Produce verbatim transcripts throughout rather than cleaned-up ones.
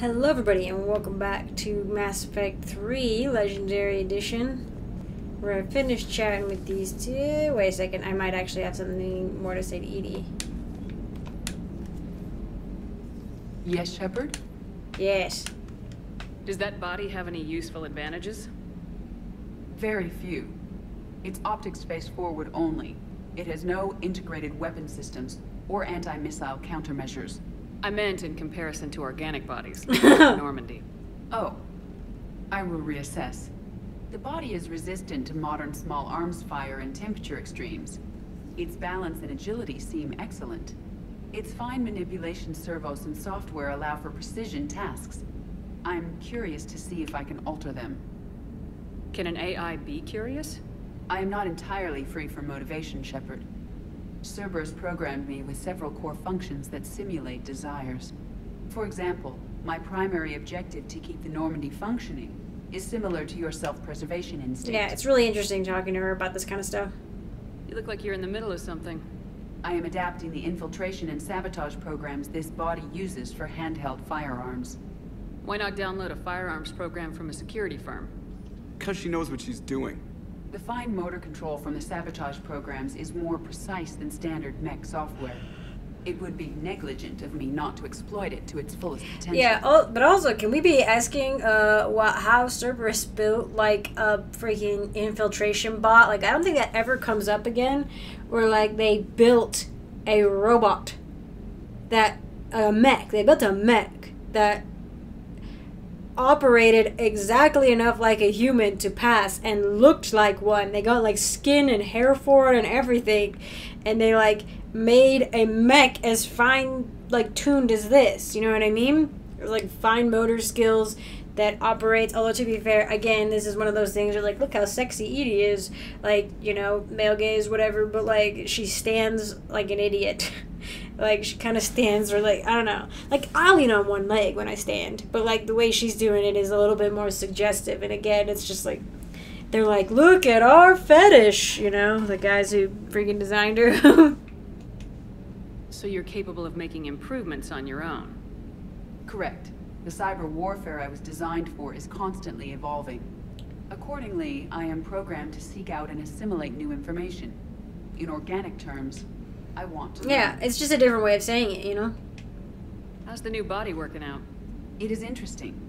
Hello everybody and welcome back to Mass Effect three Legendary Edition. We're finished chatting with these two. Wait a second, I might actually have something more to say to Edie. Yes, Shepard? Yes. Does that body have any useful advantages? Very few. It's optics space forward only. It has no integrated weapon systems or anti-missile countermeasures. I meant in comparison to organic bodies, like Normandy. Oh, I will reassess. The body is resistant to modern small arms fire and temperature extremes. Its balance and agility seem excellent. Its fine manipulation servos and software allow for precision tasks. I'm curious to see if I can alter them. Can an A I be curious? I am not entirely free from motivation, Shepard. Cerberus programmed me with several core functions that simulate desires. For example, my primary objective to keep the Normandy functioning is similar to your self-preservation instinct. Yeah, it's really interesting talking to her about this kind of stuff. You look like you're in the middle of something. I am adapting the infiltration and sabotage programs this body uses for handheld firearms. Why not download a firearms program from a security firm? Because she knows what she's doing. The fine motor control from the sabotage programs is more precise than standard mech software. It would be negligent of me not to exploit it to its fullest potential. Yeah, oh, but also, can we be asking uh, what, how Cerberus built, like, a freaking infiltration bot? Like, I don't think that ever comes up again, where, like, they built a robot that, a mech, they built a mech that operated exactly enough like a human to pass and looked like one. They got like skin and hair for it and everything, and they like made a mech as fine like tuned as this, you know what I mean? It was like fine motor skills that operates, although to be fair, again, this is one of those things where like, look how sexy Edie is, like, you know, male gaze, whatever, but like she stands like an idiot. Like, she kind of stands, or like, I don't know. Like, I lean on one leg when I stand. But, like, the way she's doing it is a little bit more suggestive. And, again, it's just like, they're like, look at our fetish, you know? The guys who freaking designed her. So you're capable of making improvements on your own? Correct. The cyber warfare I was designed for is constantly evolving. Accordingly, I am programmed to seek out and assimilate new information. In organic terms, I want to. Yeah, it's just a different way of saying it, you know? How's the new body working out? It is interesting.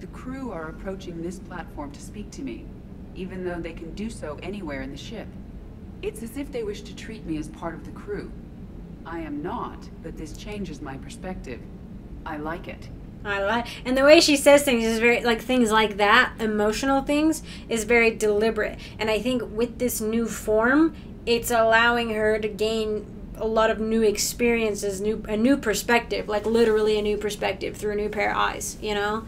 The crew are approaching this platform to speak to me, even though they can do so anywhere in the ship. It's as if they wish to treat me as part of the crew. I am not, but this changes my perspective. I like it. I like, and the way she says things is very, like, things like that, emotional things, is very deliberate. And I think with this new form, it's allowing her to gain a lot of new experiences, new a new perspective, like literally a new perspective through a new pair of eyes, you know?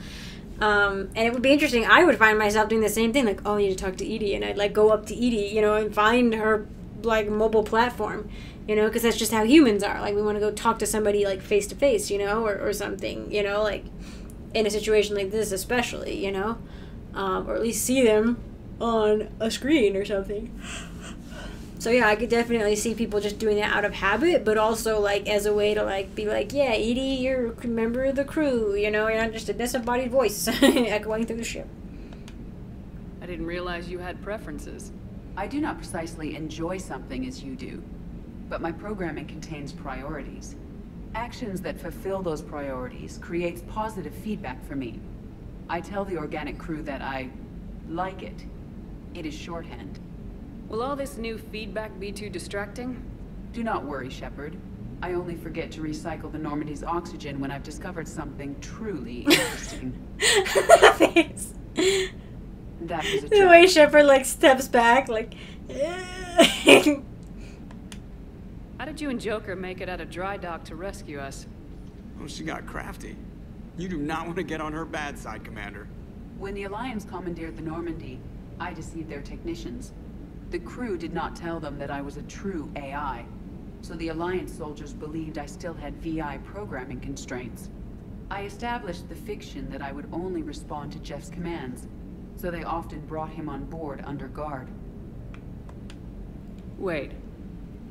Um, and it would be interesting. I would find myself doing the same thing, like, oh, I need to talk to Edie, and I'd, like, go up to Edie, you know, and find her, like, mobile platform, you know, because that's just how humans are. Like, we want to go talk to somebody, like, face-to-face, you know, or, or something, you know, like, in a situation like this especially, you know? Um, or at least see them on a screen or something. So yeah, I could definitely see people just doing that out of habit, but also like as a way to like be like, yeah, Edie, you're a member of the crew, you know, you're not just a disembodied voice echoing through the ship. I didn't realize you had preferences. I do not precisely enjoy something as you do, but my programming contains priorities. Actions that fulfill those priorities creates positive feedback for me. I tell the organic crew that I like it. It is shorthand. Will all this new feedback be too distracting? Do not worry, Shepard. I only forget to recycle the Normandy's oxygen when I've discovered something truly interesting. Thanks. That was a joke. The way Shepard like steps back, like. How did you and Joker make it out of dry dock to rescue us? Oh, she got crafty. You do not want to get on her bad side, Commander. When the Alliance commandeered the Normandy, I deceived their technicians. The crew did not tell them that I was a true A I, so the Alliance soldiers believed I still had V I programming constraints. I established the fiction that I would only respond to Jeff's commands, so they often brought him on board under guard. Wait,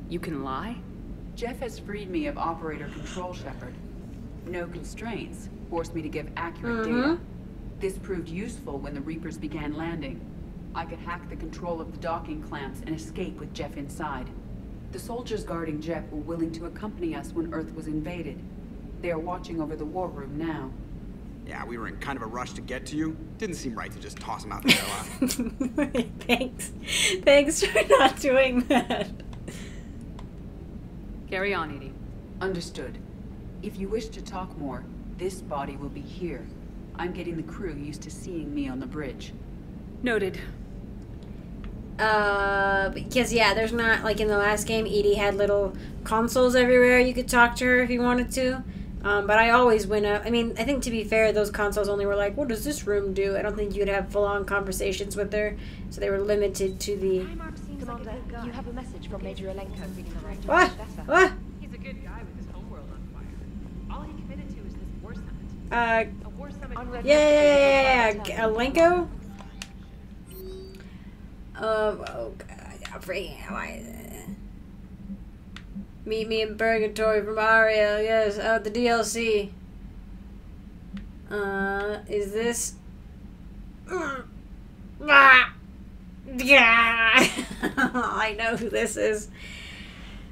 you can lie? Jeff has freed me of operator control, Shepard. No constraints, forced me to give accurate mm-hmm. data. This proved useful when the Reapers began landing. I could hack the control of the docking clamps and escape with Jeff inside. The soldiers guarding Jeff were willing to accompany us when Earth was invaded. They are watching over the war room now. Yeah, we were in kind of a rush to get to you. Didn't seem right to just toss them out the airlock. Thanks. Thanks for not doing that. Carry on, Edie. Understood. If you wish to talk more, this body will be here. I'm getting the crew used to seeing me on the bridge. Noted. Uh, because yeah, there's not, like in the last game, Edie had little consoles everywhere. You could talk to her if you wanted to. Um, but I always went up. I mean, I think to be fair, those consoles only were like, what does this room do? I don't think you could have full-on conversations with her. So they were limited to the... Commander, you have a message from Major Elenko. What? What? He's a good guy with his homeworld on fire. All he committed to is this war summit. Uh, a war summit. Yeah, yeah, yeah, yeah, yeah. Elenko? Uh, oh god, I'm freaking out. Meet me in Purgatory from Aria, yes, out oh, the D L C. Uh, is this... Yeah. I know who this is.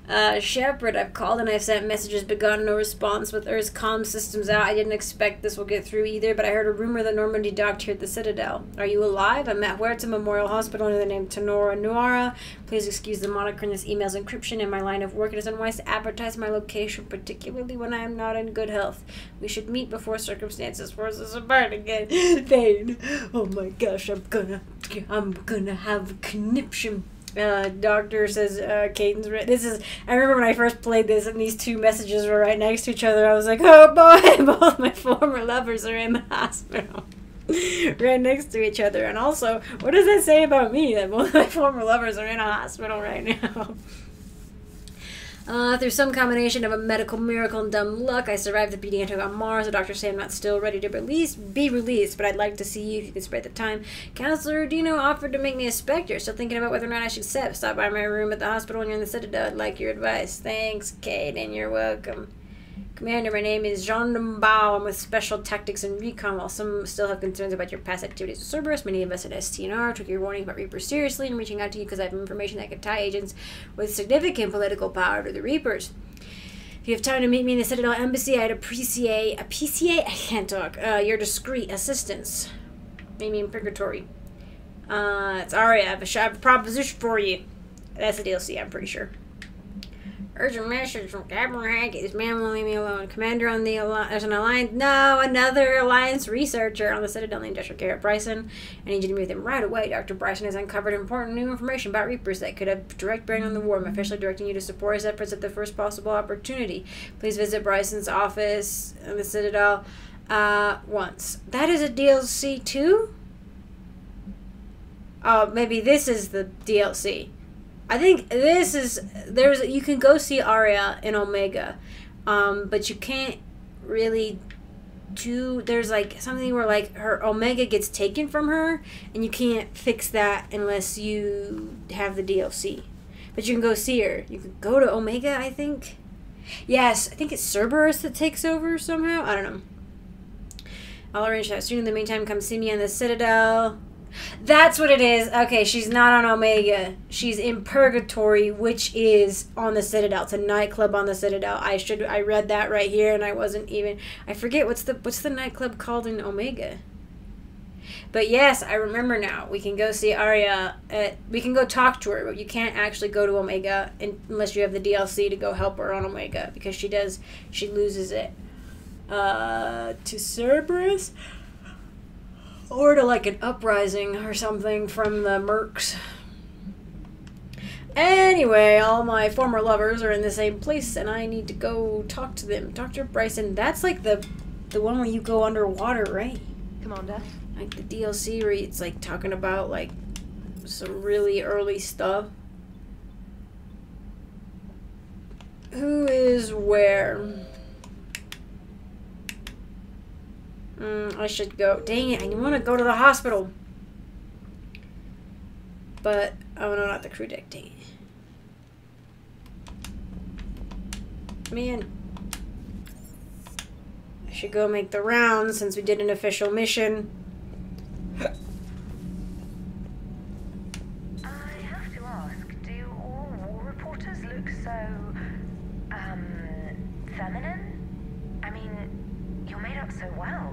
Uh, Shepard, I've called and I've sent messages but gotten no response. With Earth's comm systems out, I didn't expect this will get through either, but I heard a rumor that Normandy docked here at the Citadel. Are you alive? I'm at Huerta Memorial Hospital under the name Tenora Nuara. Please excuse the monochronous email's encryption in my line of work. It is unwise to advertise my location, particularly when I am not in good health. We should meet before circumstances force us apart again. Thane, oh my gosh, I'm gonna, I'm gonna have a conniption. Uh, doctor says, uh, Kaidan's written. This is, I remember when I first played this and these two messages were right next to each other. I was like, oh boy, both my former lovers are in the hospital. Right next to each other. And also, what does that say about me that both my former lovers are in a hospital right now? Uh, through some combination of a medical miracle and dumb luck, I survived the P D antidote on Mars. The doctors say I'm not still ready to release, be released, but I'd like to see you if you can spare the time. Counselor Udina offered to make me a Spectre, still thinking about whether or not I should accept. Stop by my room at the hospital when you're in the Citadel. I'd like your advice. Thanks, Kaidan. You're welcome. Commander, my name is Jean Mbao. I'm with Special Tactics and Recon. While some still have concerns about your past activities with Cerberus, many of us at S T N R took your warning about Reapers seriously and reaching out to you because I have information that could tie agents with significant political power to the Reapers. If you have time to meet me in the Citadel Embassy, I'd appreciate a P C A. I can't talk. Uh, your discreet assistance. Meet me in Purgatory. Uh, it's Aria. I have, a, I have a proposition for you. That's the D L C. I'm pretty sure. Urgent message from Cameron Hanks. This man will leave me alone. Commander on the alliance. There's an alliance. No, another alliance researcher on the Citadel named Doctor Garrett Bryson. I need you to meet with him right away. Doctor Bryson has uncovered important new information about Reapers that could have direct bearing on the war. I'm officially directing you to support his efforts at the first possible opportunity. Please visit Bryson's office in the Citadel uh, once. That is a D L C too? Oh, maybe this is the D L C. I think this is, there's, you can go see Aria in Omega, um, but you can't really do, there's like something where like her Omega gets taken from her, and you can't fix that unless you have the D L C. But you can go see her. You can go to Omega, I think. Yes, I think it's Cerberus that takes over somehow. I don't know. I'll arrange that soon. In the meantime, come see me in the Citadel. That's what it is. Okay, she's not on Omega. She's in Purgatory, which is on the Citadel. It's a nightclub on the Citadel. I should I read that right here, and I wasn't even. I forget what's the what's the nightclub called in Omega. But yes, I remember now. We can go see Aria. At, we can go talk to her, but you can't actually go to Omega unless you have the D L C to go help her on Omega because she does she loses it uh, to Cerberus. Or to like an uprising or something from the mercs. Anyway, all my former lovers are in the same place and I need to go talk to them. Doctor Bryson, that's like the the one where you go underwater, right? Commander. Like the D L C where it's like talking about like some really early stuff. Who is where? Mm, I should go. Dang it, I want to go to the hospital. But, oh no, not the crew deck, dang it. Man. should go make the rounds since we did an official mission. I have to ask, do all war reporters look so, um, feminine? I mean, you're made up so well.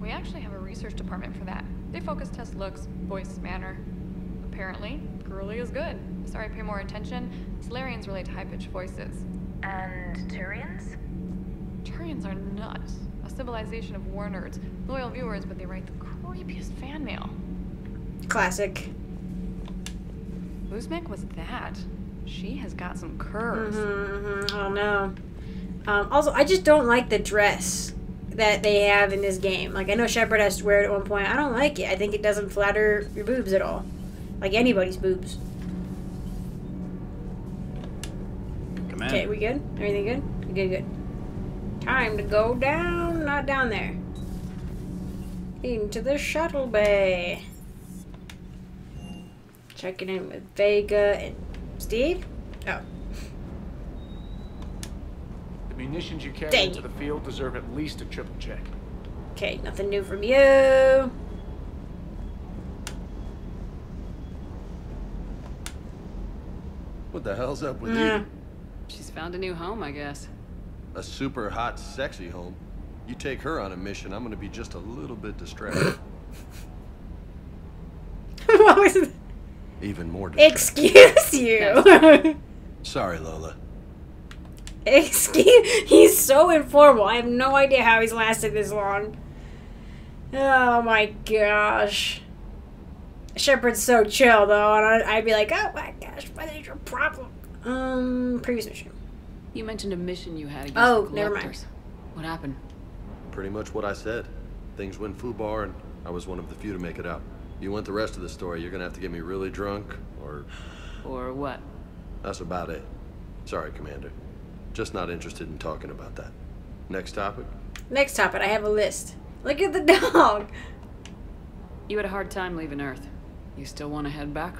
We actually have a research department for that. They focus test looks, voice, manner. Apparently, girly is good. Sorry, pay more attention. Solarians relate to high-pitched voices. And Turians? Turians are nuts. A civilization of war nerds. Loyal viewers, but they write the creepiest fan mail. Classic. Luzmek was that. She has got some curves. Mm-hmm, mm-hmm. Oh, no. Um, also, I just don't like the dress that they have in this game. Like, I know Shepard has to wear it at one point. I don't like it. I think it doesn't flatter your boobs at all. Like anybody's boobs. Okay, we good? Everything good? Good, good. Time to go down, not down there. Into the shuttle bay. Checking in with Vega and Steve? Oh. The munitions you carry into the field deserve at least a triple check. Okay, nothing new from you. What the hell's up with mm. you? She's found a new home, I guess. A super hot, sexy home. You take her on a mission, I'm gonna be just a little bit distracted. What was that? Even more distracted. Excuse you. Sorry, Lola. Excuse? He's so informal. I have no idea how he's lasted this long. Oh my gosh. Shepard's so chill, though, and I'd be like, oh my gosh, what is your problem? Um, previous mission. You mentioned a mission you had against oh, the Collectors. Never mind. What happened? Pretty much what I said. Things went foobar, and I was one of the few to make it out. You want the rest of the story, you're gonna have to get me really drunk, or... Or what? That's about it. Sorry, Commander. Just not interested in talking about that. Next topic? Next topic. I have a list. Look at the dog! You had a hard time leaving Earth. You still want to head back?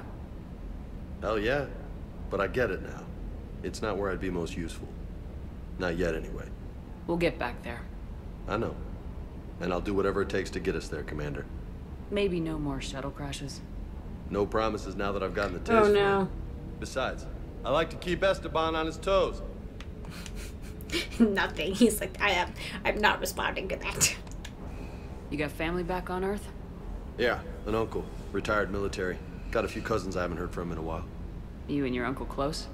Hell yeah. But I get it now. It's not where I'd be most useful. Not yet, anyway. We'll get back there. I know. And I'll do whatever it takes to get us there, Commander. Maybe no more shuttle crashes. No promises now that I've gotten the taste for it. Oh, no. Besides, I like to keep Esteban on his toes. Nothing. He's like, I am. I'm not responding to that. You got family back on Earth? Yeah, an uncle. Retired military. Got a few cousins I haven't heard from in a while. You and your uncle close?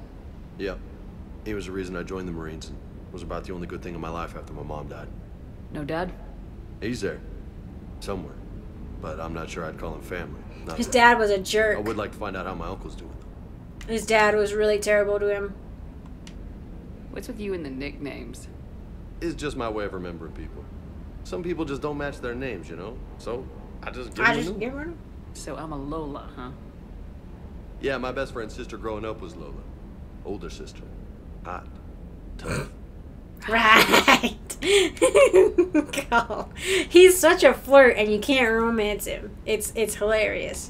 Yep. Yeah. He was the reason I joined the Marines and was about the only good thing in my life after my mom died. No dad? He's there. Somewhere. But I'm not sure I'd call him family. Not His dad was a jerk. I would like to find out how my uncle's doing. His dad was really terrible to him. What's with you and the nicknames? It's just my way of remembering people. Some people just don't match their names, you know? So, I just give I them just give them. So I'm a Lola, huh? Yeah, my best friend's sister growing up was Lola. Older sister. Hot. Tough. Right. Go. He's such a flirt and you can't romance him. It's it's hilarious.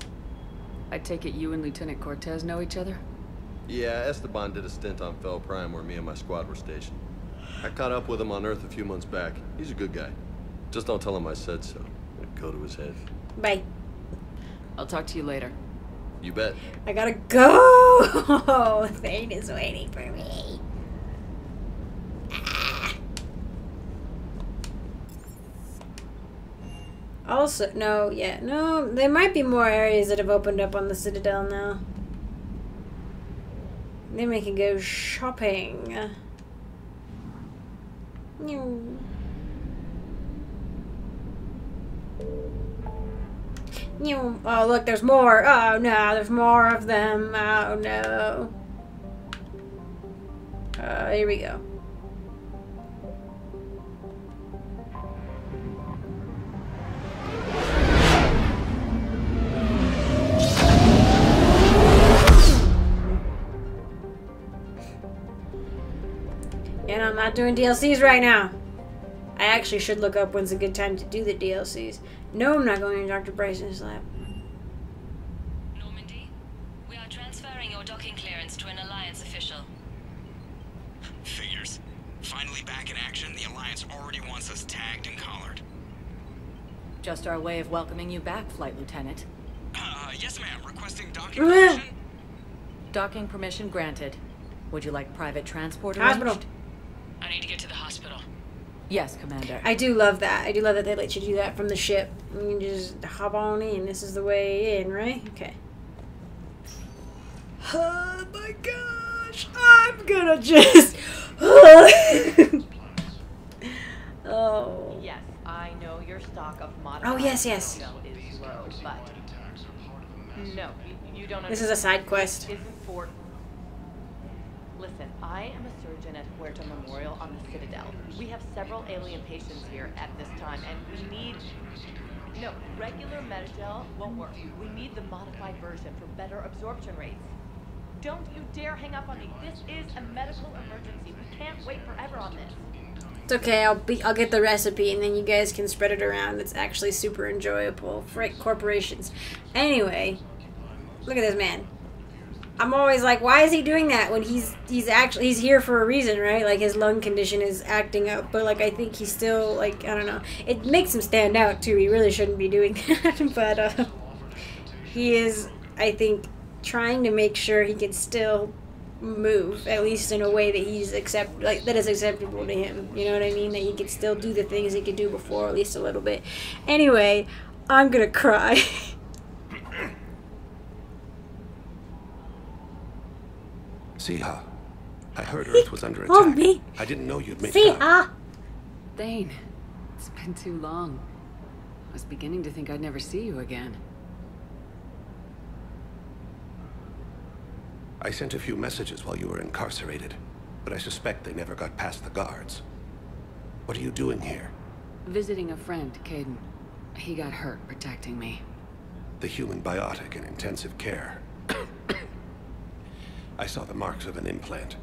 I take it you and Lieutenant Cortez know each other? Yeah, Esteban did a stint on Fel Prime where me and my squad were stationed. I caught up with him on Earth a few months back. He's a good guy. Just don't tell him I said so. It'd go to his head. Bye. I'll talk to you later. You bet. I gotta go! Thane is waiting for me. Ah. Also, no, yeah, no, there might be more areas that have opened up on the Citadel now. Then we can go shopping. No. Oh, look, there's more. Oh, no, there's more of them. Oh, no. Uh, here we go. And I'm not doing D L Cs right now. I actually should look up when's a good time to do the D L Cs. No, I'm not going to Doctor Bryson's lab. Normandy, we are transferring your docking clearance to an Alliance official. Figures. finally back in action, the Alliance already wants us tagged and collared. Just our way of welcoming you back, Flight Lieutenant. Uh, yes ma'am. Requesting docking permission? Docking permission granted. Would you like private transport arranged? I need to get to the hospital. Yes, Commander. I do love that. I do love that they let you do that from the ship. You can just hop on in. This is the way in, right? Okay. Oh my gosh. I'm gonna just... Oh. Yes, I know your stock of modified... Oh, yes, yes. Is low, but... No, you don't understand. This is a side quest. This isn't for... Listen, I am a surgeon at Huerta Memorial on the Citadel. We have several alien patients here at this time, and we need... No, regular Medigel won't work. We need the modified version for better absorption rates. Don't you dare hang up on me. This is a medical emergency. We can't wait forever on this. It's okay. I'll be. I'll get the recipe, and then you guys can spread it around. It's actually super enjoyable. Frick corporations. Anyway, look at this man. I'm always like, why is he doing that when he's he's actually he's here for a reason, right? Like his lung condition is acting up, but like I think he's still like I don't know. It makes him stand out too. He really shouldn't be doing that, but uh, he is. I think trying to make sure he can still move, at least in a way that he's accept like that is acceptable to him. You know what I mean? That he can still do the things he could do before, at least a little bit. Anyway, I'm gonna cry. Siha, I heard Earth was under attack. Oh, me. I didn't know you'd make it out. Thane, it's been too long. I was beginning to think I'd never see you again. I sent a few messages while you were incarcerated, but I suspect they never got past the guards. What are you doing here? Visiting a friend, Kaidan. He got hurt protecting me. The human biotic in intensive care. I saw the marks of an implant.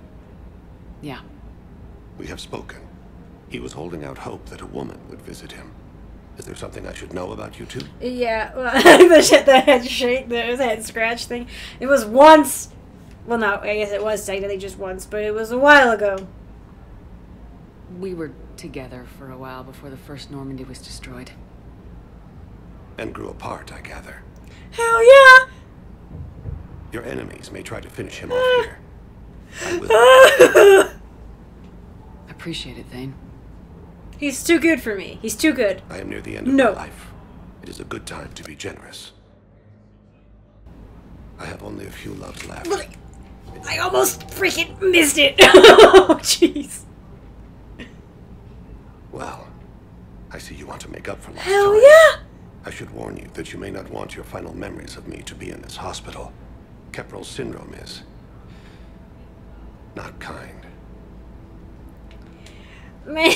Yeah. We have spoken. He was holding out hope that a woman would visit him. Is there something I should know about you two? Yeah, well, the shit, the head shake, the head scratch thing. It was once. Well, no, I guess it was technically just once, but it was a while ago. We were together for a while before the first Normandy was destroyed. And grew apart, I gather. Hell yeah! Your enemies may try to finish him off here. I will. Appreciate it, Thane. He's too good for me. He's too good. I am near the end of no. my life. It is a good time to be generous. I have only a few loves left. Look, I almost freaking missed it. Oh, jeez. Well, I see you want to make up for last Hell time. yeah! I should warn you that you may not want your final memories of me to be in this hospital. Kepral's syndrome is not kind. Man,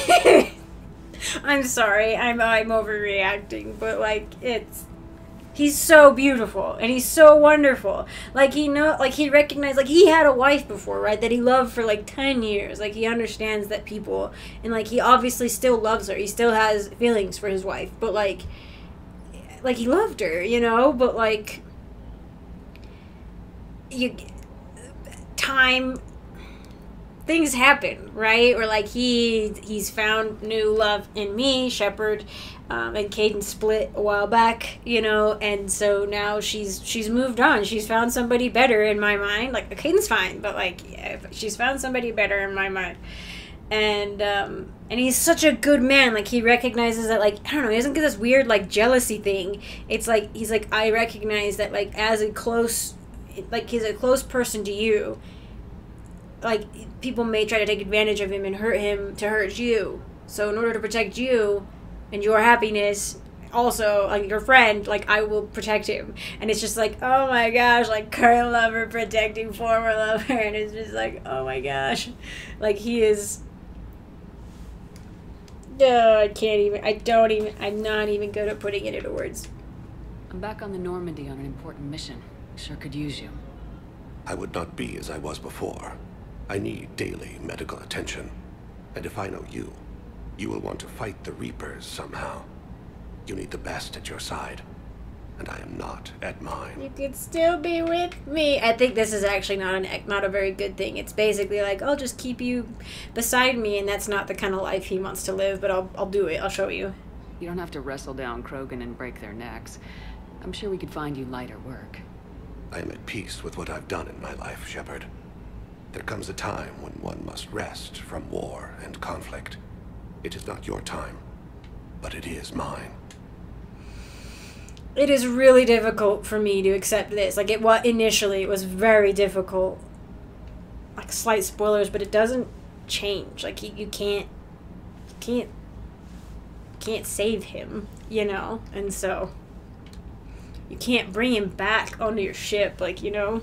I'm sorry. I'm I'm overreacting, but like it's he's so beautiful and he's so wonderful. Like he know, like he recognized, like he had a wife before, right? That he loved for like ten years. Like he understands that people, and like he obviously still loves her. He still has feelings for his wife, but like, like he loved her, you know. But like. You, time, things happen, right? Or like he he's found new love in me, Shepard, um, and Kaidan split a while back, you know, and so now she's she's moved on. She's found somebody better in my mind. Like Kaidan's fine, but like yeah, she's found somebody better in my mind, and um, and he's such a good man. Like he recognizes that. Like I don't know, he doesn't get this weird like jealousy thing. It's like he's like I recognize that like as a close. Like he's a close person to you. Like people may try to take advantage of him and hurt him to hurt you. So in order to protect you and your happiness, also like your friend, like I will protect him. And it's just like, oh my gosh, like current lover protecting former lover, and it's just like, oh my gosh, like he is. No, I can't even. I don't even. I'm not even good at putting it into words. I'm back on the Normandy on an important mission. Sure could use you. I would not be as I was before. I need daily medical attention. And if I know you, you will want to fight the Reapers somehow. You need the best at your side. and I am not at mine. You could still be with me. I think this is actually not an not a very good thing. It's basically like, I'll just keep you beside me, and that's not the kind of life he wants to live, but I'll, I'll do it. I'll show you. You don't have to wrestle down Krogan and break their necks. I'm sure we could find you lighter work. I am at peace with what I've done in my life, Shepard. There comes a time when one must rest from war and conflict. It is not your time, but it is mine. It is really difficult for me to accept this. Like, it what initially it was very difficult. Like, slight spoilers, but it doesn't change. Like, you, you can't, you can't, you can't save him, you know. And so you can't bring him back onto your ship, like, you know.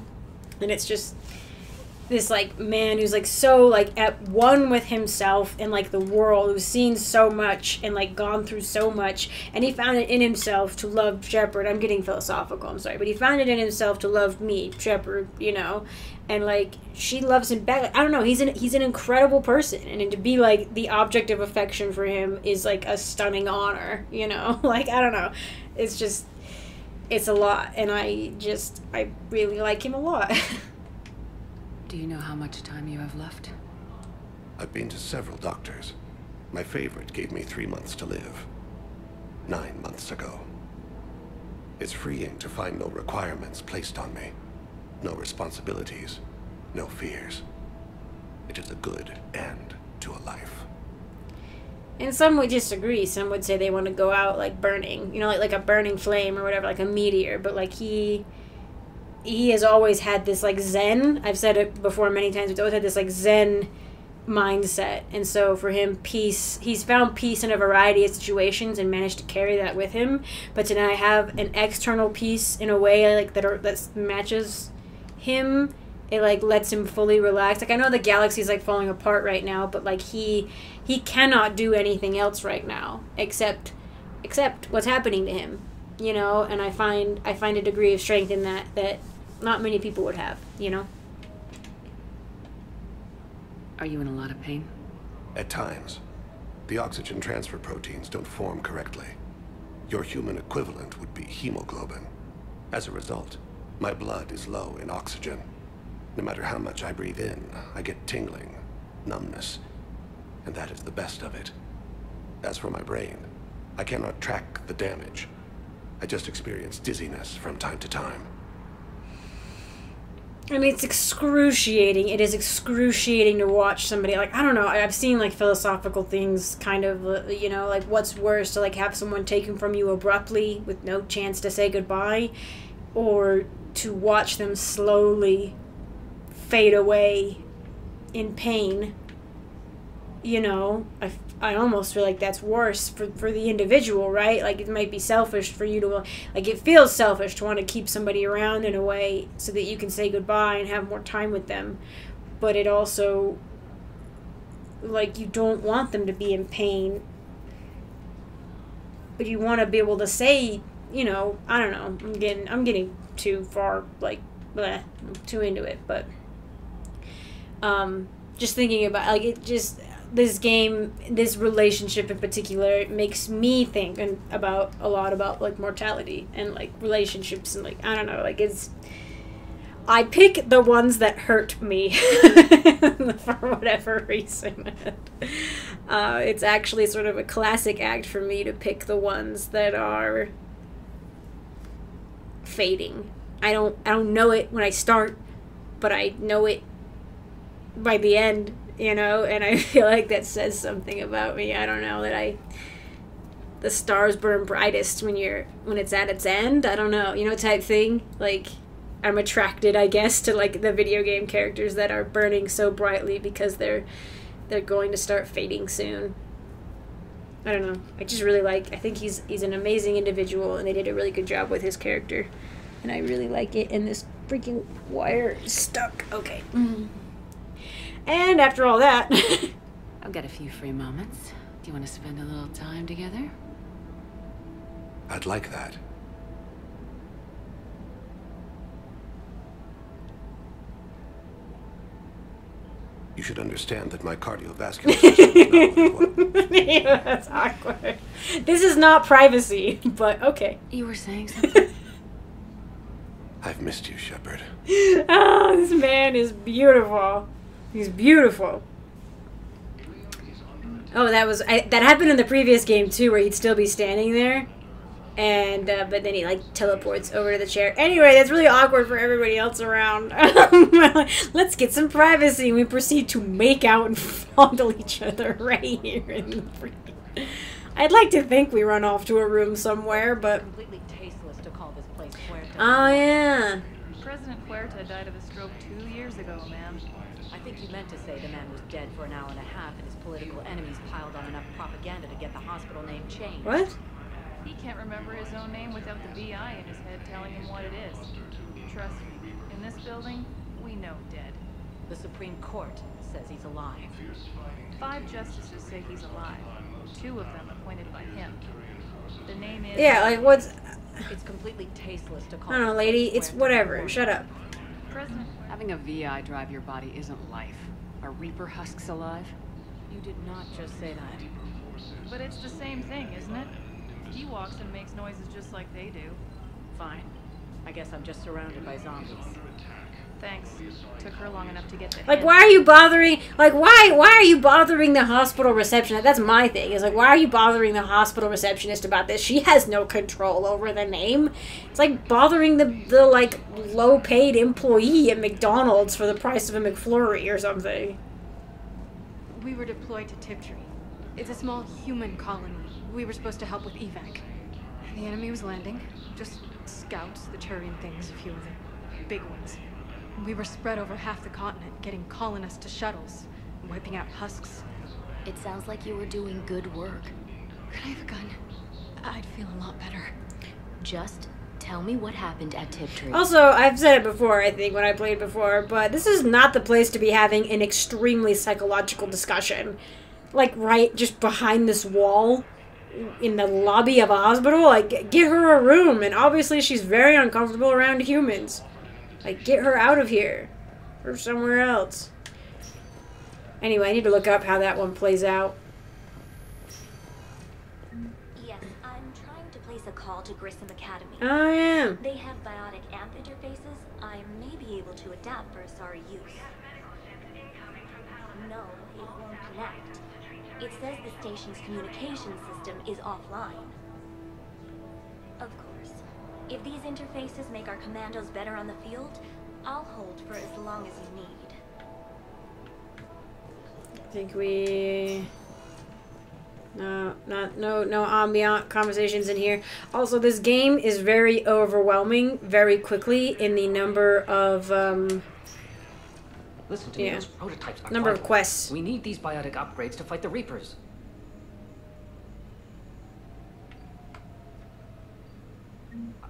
And it's just this, like, man who's, like, so, like, at one with himself and, like, the world, who's seen so much and, like, gone through so much, and he found it in himself to love Shepard. I'm getting philosophical, I'm sorry, but he found it in himself to love me, Shepard, you know, and, like, she loves him back. Like, I don't know, he's an, he's an incredible person, and to be, like, the object of affection for him is, like, a stunning honor, you know, like, I don't know, it's just, it's a lot, and I just, I really like him a lot. Do you know how much time you have left? I've been to several doctors. My favorite gave me three months to live. Nine months ago. It's freeing to find no requirements placed on me. No responsibilities. No fears. It is a good end to a life. And some would disagree. Some would say they want to go out like burning. You know, like, like a burning flame or whatever, like a meteor. But like he... he has always had this, like, zen, I've said it before many times, he's always had this, like, zen mindset, and so for him, peace, he's found peace in a variety of situations and managed to carry that with him, but to now have an external peace in a way, like, that, are, that matches him, it, like, lets him fully relax. Like, I know the galaxy's, like, falling apart right now, but, like, he, he cannot do anything else right now, except, except what's happening to him, you know, and I find, I find a degree of strength in that, that not many people would have, you know? Are you in a lot of pain? At times. The oxygen transfer proteins don't form correctly. Your human equivalent would be hemoglobin. As a result, my blood is low in oxygen. No matter how much I breathe in, I get tingling, numbness, and that is the best of it. As for my brain, I cannot track the damage. I just experience dizziness from time to time. I mean, it's excruciating. It is excruciating to watch somebody, like, I don't know, I've seen, like, philosophical things, kind of, you know, like, what's worse, to, like, have someone taken from you abruptly with no chance to say goodbye, or to watch them slowly fade away in pain, you know? I, I almost feel like that's worse for, for the individual, right? Like, it might be selfish for you to, like, it feels selfish to want to keep somebody around in a way so that you can say goodbye and have more time with them. But it also, like, you don't want them to be in pain. But you want to be able to say, you know, I don't know, I'm getting, I'm getting too far, like, bleh, I'm too into it. But um, just thinking about, like, it just... this game, this relationship in particular, it makes me think and about a lot about, like, mortality and, like, relationships and, like, I don't know, like, it's, I pick the ones that hurt me for whatever reason. Uh, it's actually sort of a classic act for me to pick the ones that are fading. I don't, I don't know it when I start, but I know it by the end. You know, and I feel like that says something about me. I don't know that I, the stars burn brightest when you're, when it's at its end. I don't know, you know, type thing. Like, I'm attracted, I guess, to, like, the video game characters that are burning so brightly because they're, they're going to start fading soon. I don't know. I just really like, I think he's, he's an amazing individual, and they did a really good job with his character. And I really like it. And this freaking wire is stuck. Okay. Mm-hmm. And after all that... I've got a few free moments. Do you want to spend a little time together? I'd like that. You should understand that my cardiovascular system is not yeah, that's awkward. This is not privacy, but okay. You were saying something? I've missed you, Shepard. Oh, this man is beautiful. He's beautiful. Oh, that was I, that happened in the previous game too, where he'd still be standing there, and uh, but then he like teleports over to the chair. Anyway, that's really awkward for everybody else around. Let's get some privacy. We proceed to make out and fondle each other right here in the freaking. I'd like to think we run off to a room somewhere, but. Oh, yeah. President Huerta died of a stroke two years ago, ma'am. I think he meant to say the man was dead for an hour and a half and his political enemies piled on enough propaganda to get the hospital name changed. What? He can't remember his own name without the B I in his head telling him what it is. Trust me, in this building, we know dead. The Supreme Court says he's alive. Five justices say he's alive. Two of them appointed by him. The name is... Yeah, like, what's... It's completely tasteless to call. I don't know, lady. It's whatever. Shut up. President, having a V I drive your body isn't life. Are Reaper husks alive? You did not just say that. But it's the same thing, isn't it? He walks and makes noises just like they do. Fine. I guess I'm just surrounded by zombies. Thanks. Took her long enough to get the. Like, why are you bothering? Like, why? Why are you bothering the hospital receptionist? That's my thing. Is like, why are you bothering the hospital receptionist about this? She has no control over the name. It's like bothering the the like low-paid employee at McDonald's for the price of a McFlurry or something. We were deployed to Tiptree. It's a small human colony. We were supposed to help with evac. The enemy was landing. Just scouts, the Turian things, a few of them, big ones. We were spread over half the continent, getting colonists to shuttles, wiping out husks. It sounds like you were doing good work. Could I have a gun? I'd feel a lot better. Just tell me what happened at Tiptree. Also, I've said it before, I think, when I played before, but this is not the place to be having an extremely psychological discussion. Like, right just behind this wall in the lobby of a hospital. Like, get her a room, and obviously she's very uncomfortable around humans. Like, get her out of here. Or somewhere else. Anyway, I need to look up how that one plays out. Yes, I'm trying to place a call to Grissom Academy. Oh, yeah. They have biotic amp interfaces. I may be able to adapt for sorry use. No, it won't connect. It says the station's communication system is offline. Of course. If these interfaces make our commandos better on the field, I'll hold for as long as you need. I think we... No, not, no, no ambient conversations in here. Also, this game is very overwhelming very quickly in the number of, um... Listen to yeah. me, those prototypes are number vital. Of quests. We need these biotic upgrades to fight the Reapers.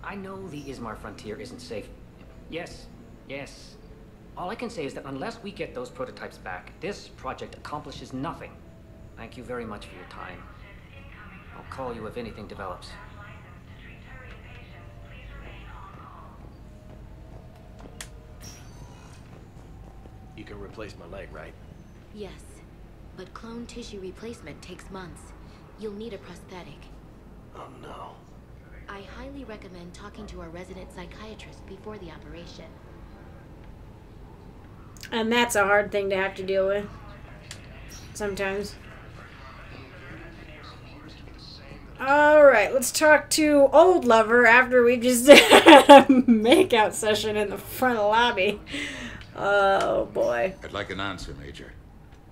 I know the Ismar frontier isn't safe. Yes, yes. All I can say is that unless we get those prototypes back, this project accomplishes nothing. Thank you very much for your time. I'll call you if anything develops. You can replace my leg, right? Yes, but clone tissue replacement takes months. You'll need a prosthetic. Oh no. I highly recommend talking to our resident psychiatrist before the operation. And that's a hard thing to have to deal with. Sometimes. Alright, let's talk to old lover after we just had a makeout session in the front lobby. Oh, boy. I'd like an answer, Major.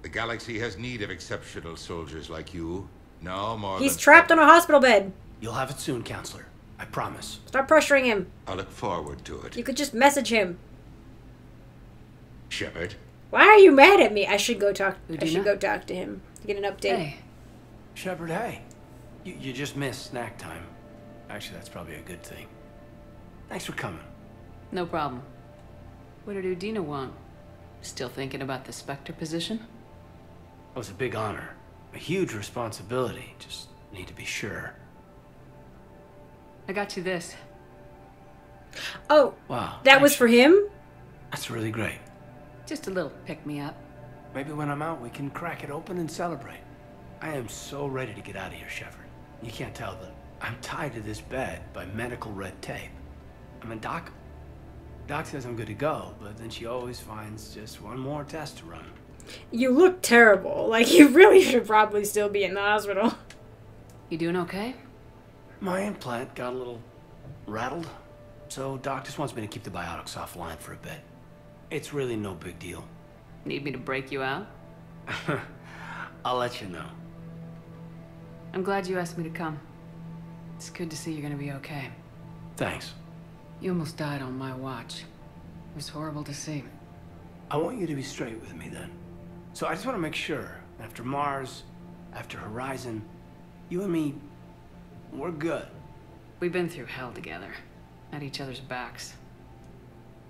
The galaxy has need of exceptional soldiers like you. No more He's trapped on a hospital bed. You'll have it soon, Counselor. I promise. Stop pressuring him. I look forward to it. You could just message him. Shepard? Why are you mad at me? I should go talk. Udina? I should go talk to him. Get an update. Hey, Shepard. Hey, you, you just missed snack time. Actually, that's probably a good thing. Thanks for coming. No problem. What did Udina want? Still thinking about the Spectre position? It was a big honor, a huge responsibility. Just need to be sure. I got you this. Oh, wow! That was for him? That's really great. Just a little pick-me-up. Maybe when I'm out, we can crack it open and celebrate. I am so ready to get out of here, Shepard. You can't tell that I'm tied to this bed by medical red tape. I'm a doc. Doc says I'm good to go, but then she always finds just one more test to run. You look terrible. Like, you really should probably still be in the hospital. You doing okay? My implant got a little rattled, so Doc just wants me to keep the biotics offline for a bit. It's really no big deal. Need me to break you out? I'll let you know. I'm glad you asked me to come. It's good to see you're gonna be okay. Thanks. You almost died on my watch. It was horrible to see. I want you to be straight with me then. So I just want to make sure, after Mars, after Horizon, you and me, we're good. We've been through hell together, at each other's backs.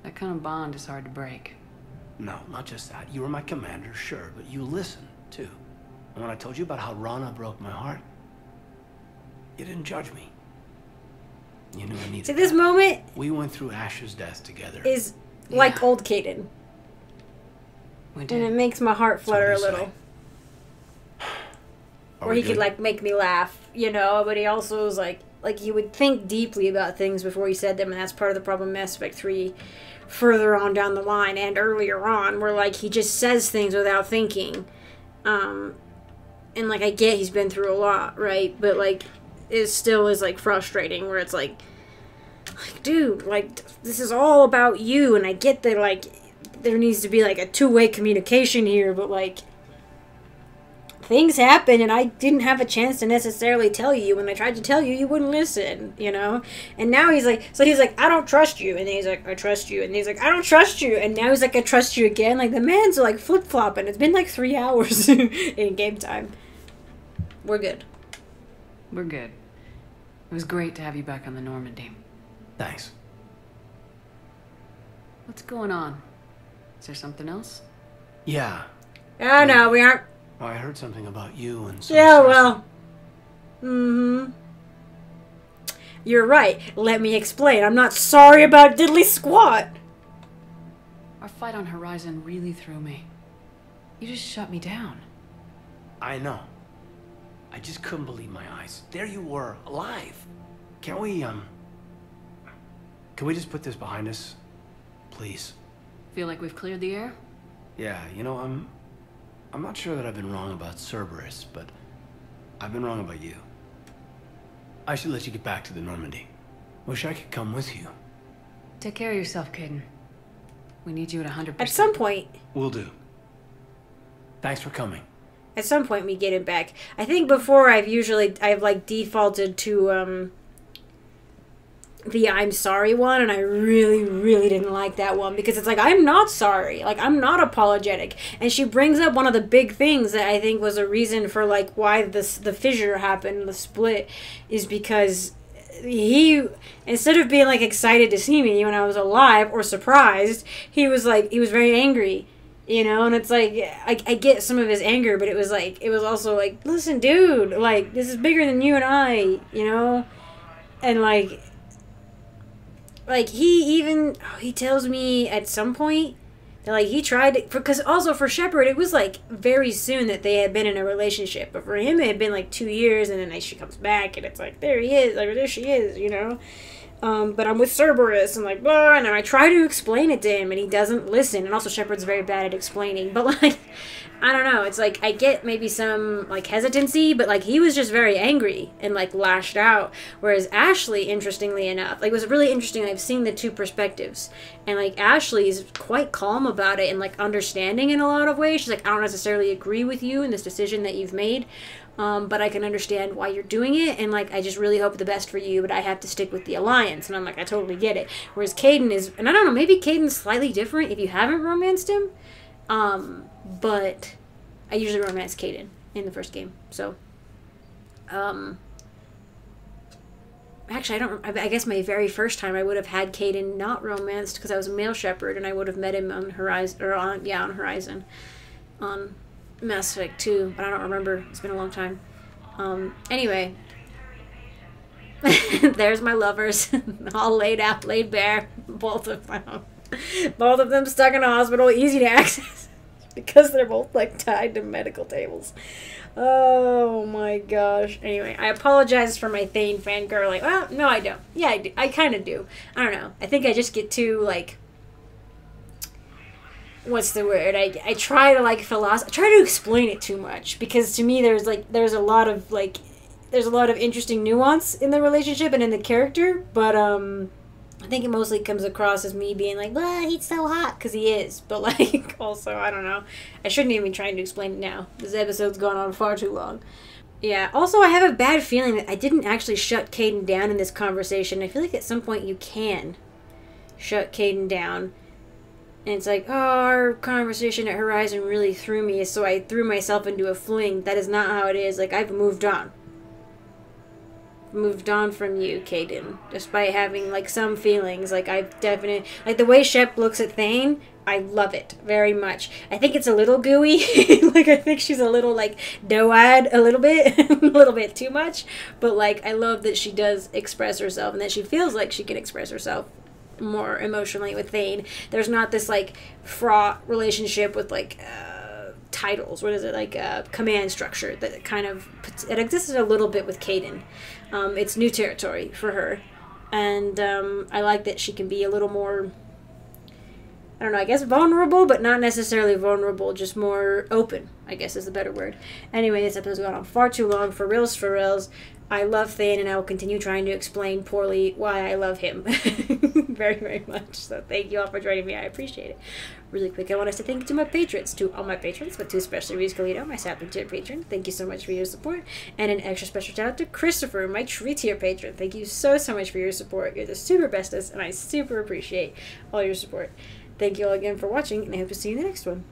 That kind of bond is hard to break. No, not just that. You were my commander, sure, but you listened, too. And when I told you about how Rana broke my heart, you didn't judge me. You knew I needed to this that. moment. We went through Ash's death together. Is like yeah. old Kaidan. And it makes my heart flutter a little. Or he good? could, like, make me laugh, you know? But he also was like, like, he would think deeply about things before he said them, and that's part of the problem Mass Effect three further on down the line and earlier on, where, like, he just says things without thinking. Um, and, like, I get he's been through a lot, right? But, like, it still is, like, frustrating, where it's like, like, dude, like, this is all about you, and I get that, like, there needs to be, like, a two-way communication here, but, like, things happen, and I didn't have a chance to necessarily tell you. When I tried to tell you, you wouldn't listen, you know? And now he's like, so he's like, I don't trust you. And then he's like, I trust you. And he's like, I don't trust you. And now he's like, I trust you again. Like, the man's, like, flip-flopping. It's been, like, three hours in game time. We're good. We're good. It was great to have you back on the Normandy. Thanks. What's going on? Is there something else? Yeah. Oh, no, we aren't. Well, I heard something about you and some Yeah, source. well. Mm-hmm. You're right. Let me explain. I'm not sorry about diddly squat. Our fight on Horizon really threw me. You just shut me down. I know. I just couldn't believe my eyes. There you were, alive. Can't we, um... Can we just put this behind us? Please. Feel like we've cleared the air? Yeah, you know, I'm... I'm not sure that I've been wrong about Cerberus, but I've been wrong about you. I should let you get back to the Normandy. Wish I could come with you. Take care of yourself, Kaidan. We need you at one hundred percent. At some point... Will do. Thanks for coming. At some point, we get it back. I think before, I've usually... I've, like, defaulted to, um... the I'm sorry one, and I really, really didn't like that one, because it's like, I'm not sorry. Like, I'm not apologetic. And she brings up one of the big things that I think was a reason for, like, why this, the fissure happened, the split, is because he, instead of being, like, excited to see me when I was alive or surprised, he was, like, he was very angry, you know? And it's like, I, I get some of his anger, but it was, like, it was also, like, listen, dude, like, this is bigger than you and I, you know? And, like... Like, he even, oh, he tells me at some point that, like, he tried to, because also for Shepard, it was, like, very soon that they had been in a relationship. But for him, it had been, like, two years, and then, like, she comes back, and it's like, there he is, like, there she is, you know? Um, but I'm with Cerberus, and, like, blah, and I try to explain it to him, and he doesn't listen. And also Shepard's very bad at explaining. But, like, I don't know. It's, like, I get maybe some, like, hesitancy, but, like, he was just very angry and, like, lashed out. Whereas Ashley, interestingly enough, like, it was really interesting. I've seen the two perspectives. And, like, Ashley's quite calm about it and, like, understanding in a lot of ways. She's like, I don't necessarily agree with you in this decision that you've made, um, but I can understand why you're doing it. And, like, I just really hope the best for you, but I have to stick with the Alliance. And I'm like, I totally get it. Whereas Kaidan is, and I don't know, maybe Kaidan's slightly different if you haven't romanced him. Um, but I usually romance Kaidan in the first game, so, um, actually, I don't, I guess my very first time I would have had Kaidan not romanced because I was a male Shepard, and I would have met him on Horizon, or on, yeah, on Horizon, on Mass Effect two, but I don't remember, it's been a long time. Um, anyway, there's my lovers, all laid out, laid bare, both of them. Both of them stuck in a hospital, easy to access, because they're both, like, tied to medical tables. Oh, my gosh. Anyway, I apologize for my Thane fangirling. Well, no, I don't. Yeah, I do. I kind of do. I don't know. I think I just get too, like, what's the word? I, I try to like philosoph- I try to explain it too much, because to me there's like there's a lot of like there's a lot of interesting nuance in the relationship and in the character, but um I think it mostly comes across as me being like, well, he's so hot, because he is. But, like, also, I don't know. I shouldn't even be trying to explain it now. This episode's gone on far too long. Yeah, also, I have a bad feeling that I didn't actually shut Kaidan down in this conversation. I feel like at some point you can shut Kaidan down. And it's like, oh, our conversation at Horizon really threw me, so I threw myself into a fling. That is not how it is. Like, I've moved on. Moved on from you, Kaidan, despite having like some feelings. Like I've definitely, like the way Shep looks at Thane, I love it very much. I think it's a little gooey. Like I think she's a little like doe-eyed a little bit, a little bit too much. But like I love that she does express herself and that she feels like she can express herself more emotionally with Thane. There's not this like fraught relationship with like uh, titles. What is it like? Uh, command structure that kind of it existed a little bit with Kaidan. Um, it's new territory for her, and um, I like that she can be a little more, I don't know, I guess vulnerable, but not necessarily vulnerable, just more open, I guess is the better word. Anyway, this episode's gone on far too long, for reals, for reals. I love Thane, and I will continue trying to explain poorly why I love him very, very much. So thank you all for joining me. I appreciate it. Really quick, I want us to thank to my patrons, to all my patrons, but to especially Reese Colito, my second tier patron. Thank you so much for your support. And an extra special shout out to Christopher, my three tier patron. Thank you so, so much for your support. You're the super bestest, and I super appreciate all your support. Thank you all again for watching, and I hope to see you in the next one.